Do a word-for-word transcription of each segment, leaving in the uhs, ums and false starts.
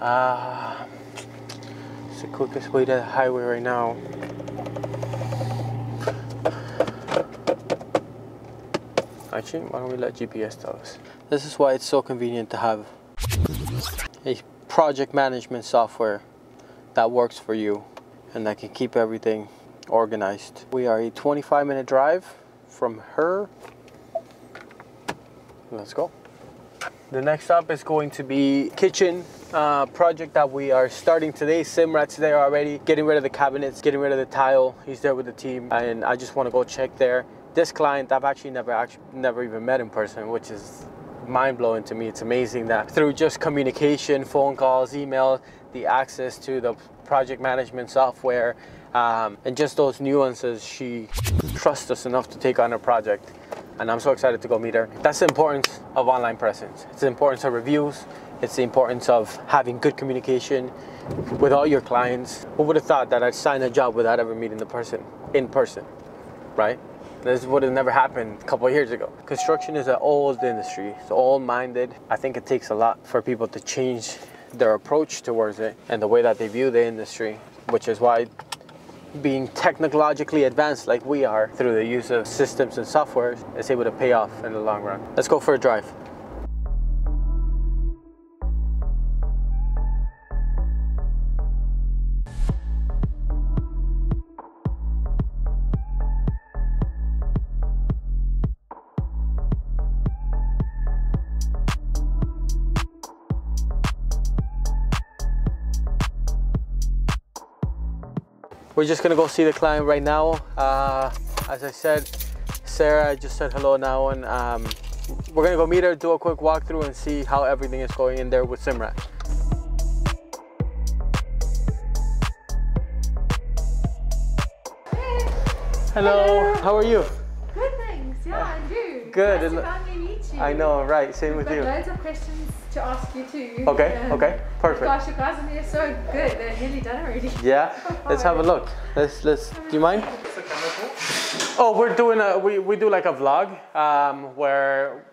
Uh, it's the quickest way to the highway right now. Actually, why don't we let G P S tell us? This is why it's so convenient to have a project management software that works for you and that can keep everything organized. We are a twenty-five minute drive from her. Let's go. The next stop is going to be kitchen uh, project that we are starting today. Simrat's there already, getting rid of the cabinets, getting rid of the tile. He's there with the team, and I just want to go check there. This client, I've actually never, actually never even met in person, which is mind-blowing to me. It's amazing that through just communication, phone calls, email, the access to the project management software, um, and just those nuances, she trusts us enough to take on her project. And I'm so excited to go meet her. That's the importance of online presence. It's the importance of reviews. It's the importance of having good communication with all your clients. Who would have thought that I'd sign a job without ever meeting the person in person, right? This would have never happened a couple of years ago. Construction is an old industry. It's old-minded. I think it takes a lot for people to change their approach towards it and the way that they view the industry, which is why being technologically advanced like we are through the use of systems and software is able to pay off in the long run. Let's go for a drive. We're just gonna go see the client right now. Uh, as I said, Sarah just said hello now, and um, we're gonna go meet her, do a quick walkthrough, and see how everything is going in there with Simrat. Hello. Hello, how are you? Good, thanks. Yeah, uh, I'm good. Good. Nice to meet you. I know, right? Same We've with got you. Loads of questions to ask you too. Okay, um, okay, perfect. Gosh, you guys are so good. They're nearly done already. Yeah, let's have a look. Let's, let's, do you mind? Oh, we're doing a, we, we do like a vlog um, where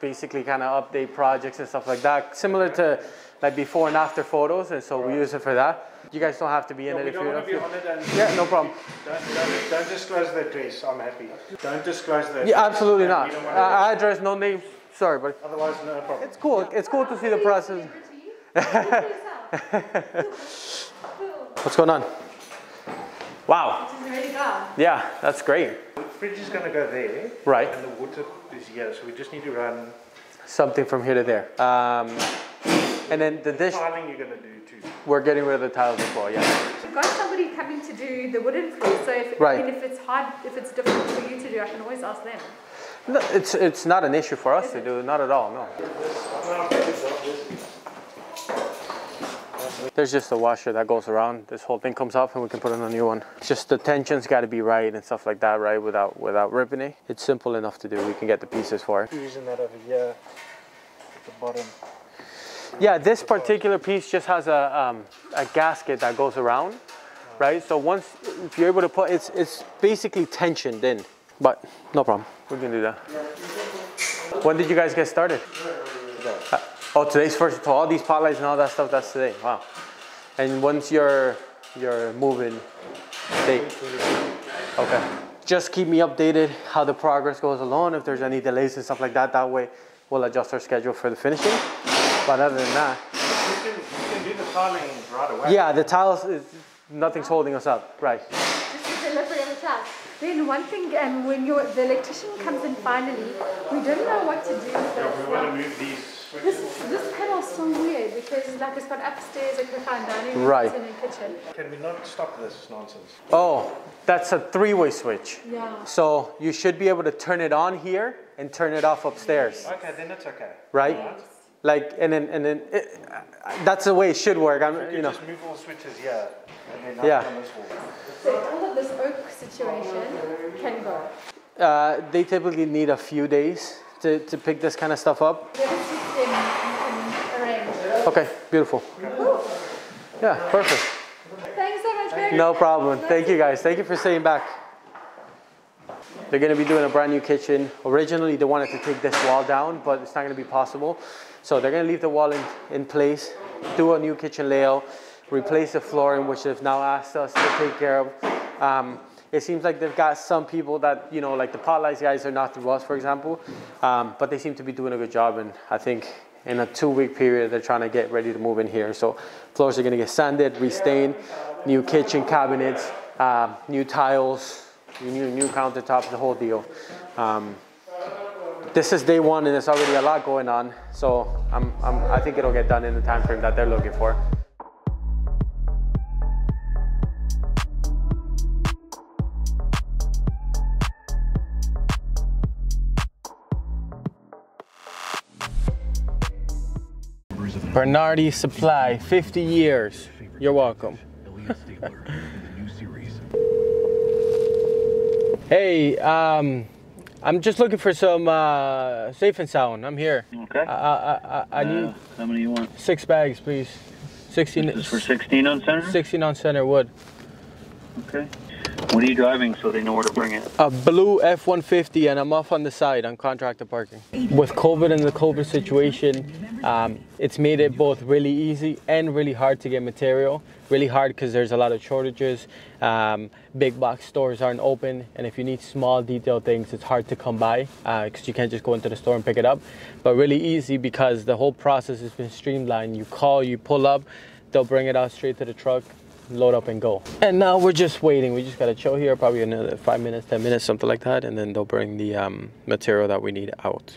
basically kind of update projects and stuff like that. Similar to like before and after photos, and so right. we use it for that. You guys don't have to be in no, it if you don't want to be on it. And yeah, no problem. Don't, don't, don't disclose the address, I'm happy. Don't disclose the address. Yeah, absolutely not. Uh, address, no name. Sorry, but otherwise, no problem. It's cool. It's cool to see the process. What's going on? Wow. Yeah, that's great. The fridge is going to go there. Right. And the water is here, so we just need to run something from here to there. Um, and then the dish. Tiling you're going to do too. We're getting rid of the tiles as well. Yeah. We've got somebody coming to do the wooden floor, so if, right. I mean, if it's hard, if it's difficult for you to do, I can always ask them. No, it's, it's not an issue for us to do, not at all, no. There's just a washer that goes around. This whole thing comes off and we can put in a new one. It's just the tension's got to be right and stuff like that, right, without without ripping it. It's simple enough to do. We can get the pieces for it. Using that over here at the bottom. Yeah, this particular piece just has a, um, a gasket that goes around, right? So once, if you're able to put, it's it's basically tensioned in. But no problem, we can do that. When did you guys get started? Uh, oh, today's first. So all these pot lights and all that stuff, that's today. Wow. And once you're you're moving, they okay. Just keep me updated how the progress goes along. If there's any delays and stuff like that, that way we'll adjust our schedule for the finishing. But other than that, you can, you can do the tiling right away. Yeah, the tiles is nothing's holding us up, right? Then one thing, and um, when you're, the electrician comes in finally, we don't know what to do. Yeah, we want to move these. This, this panel is so weird because like it's got upstairs, it can find dining right. rooms and kitchen. Can we not stop this nonsense? Oh, that's a three-way switch. Yeah. So you should be able to turn it on here and turn it off upstairs. Okay, then it's okay. Right? Yes. Like, and then, and then it, that's the way it should work. I'm, you, you know. Just move all switches here. And then yeah. On this wall. So all of this oak situation can go. Uh, they typically need a few days to, to pick this kind of stuff up. Okay, beautiful. Cool. Yeah, perfect. Thanks so much, Mary. No problem. Thank you guys. Thank you for staying back. They're going to be doing a brand new kitchen. Originally, they wanted to take this wall down, but it's not going to be possible. So they're going to leave the wall in, in place, do a new kitchen layout, replace the flooring, which they've now asked us to take care of. Um, it seems like they've got some people that, you know, like the potlights guys are not through us, for example, um, but they seem to be doing a good job. And I think in a two week period, they're trying to get ready to move in here. So floors are going to get sanded, restained, new kitchen cabinets, um, new tiles, new, new countertops, the whole deal. Um, This is day one and there's already a lot going on, so I'm, I'm, I think it'll get done in the time frame that they're looking for. Bernardi Supply, fifty years. You're welcome. Hey, um... I'm just looking for some uh, safe and sound. I'm here. Okay. I, I, I, I need uh, how many you want? Six bags, please. Sixteen. This is for sixteen on center. Sixteen on center wood. Okay. What are you driving so they know where to bring it? A blue F one fifty, and I'm off on the side on contractor parking. With COVID and the COVID situation, um, it's made it both really easy and really hard to get material. Really hard because there's a lot of shortages. Um, big box stores aren't open, and if you need small detailed things, it's hard to come by because uh, you can't just go into the store and pick it up. But really easy because the whole process has been streamlined. You call, you pull up, they'll bring it out straight to the truck, load up and go. And now we're just waiting. We just got to chill here, probably another five minutes, ten minutes, something like that, and then they'll bring the um, material that we need out.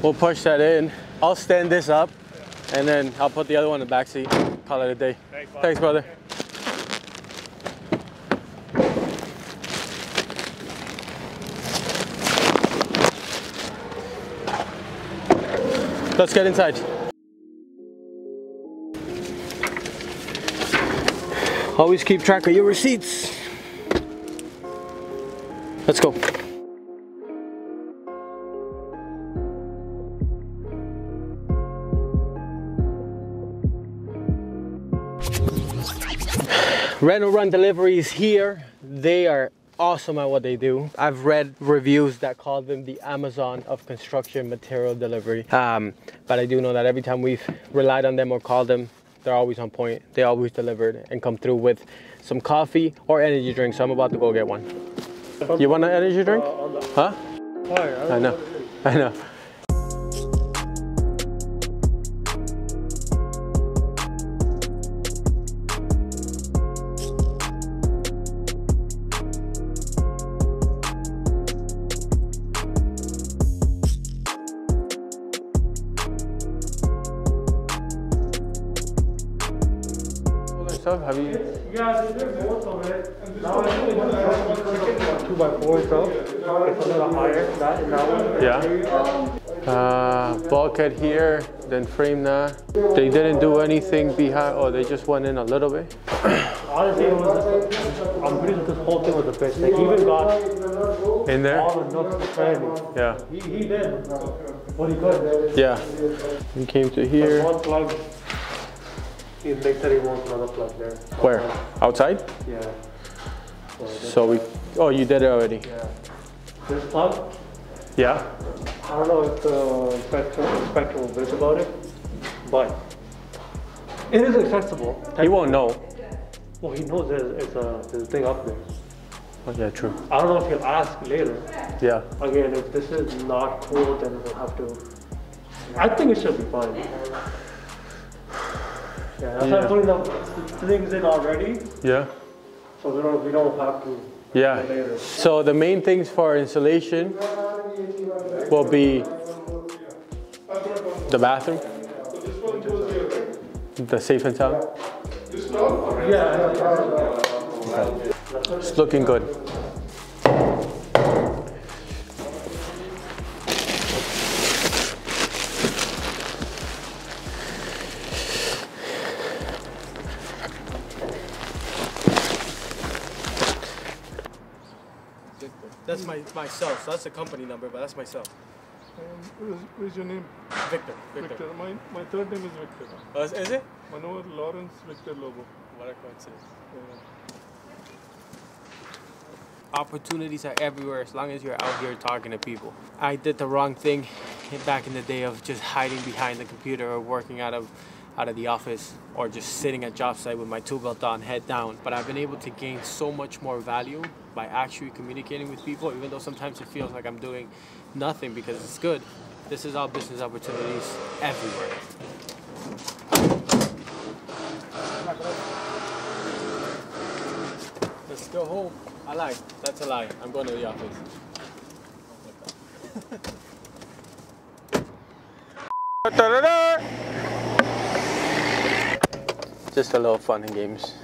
We'll push that in. I'll stand this up, and then I'll put the other one in the back seat. Call it a day. Thanks, Thanks brother. Let's get inside. Always keep track of your receipts. Let's go. Reno Run Delivery is here. They are awesome at what they do. I've read reviews that call them the Amazon of construction material delivery. Um, but I do know that every time we've relied on them or called them, they're always on point. They always delivered and come through with some coffee or energy drink. So I'm about to go get one. You want an energy drink? Huh? I know, I know. Have you? Yeah, there's both of it. And now I think it's two by four itself. It's a little higher. That, that one. Yeah. Uh, bulkhead here, then frame that. They didn't do anything behind. Oh, they just went in a little bit. Honestly, it was just, I'm pretty sure this whole thing was a bitch. Like, even got in there. All the nuts and yeah. He, he did what he could. Yeah. He came to here. He literally wants another plug there. Where? Outside? Yeah. So, so we... Oh, you did it already? Yeah. This plug? Yeah. I don't know if the inspector will bitch about it, but it is accessible. He won't know. Well, he knows there's, it's a, there's a thing up there. Oh, yeah, true. I don't know if he'll ask later. Yeah. Again, if this is not cool, then we'll have to... I think it should be fine. Yeah, that's yeah. Why I'm putting the things in already. Yeah. So we don't, we don't have to. Yeah. Later. So the main things for insulation will be the bathroom, the safe and sound. Yeah. Okay. It's looking good. That's my, myself, so that's the company number, but that's myself. And what is, what is your name? Victor. Victor. Victor. My, my third name is Victor. Uh, is it? Manuel Lawrence Victor Lobo. What a coincidence. Yeah. Opportunities are everywhere as long as you're out here talking to people. I did the wrong thing back in the day of just hiding behind the computer or working out of out of the office or just sitting at job site with my tool belt on, head down. But I've been able to gain so much more value by actually communicating with people, even though sometimes it feels like I'm doing nothing because it's good. This is all business opportunities everywhere. Let's go home. I lied. That's a lie. I'm going to the office. Just a little fun and games.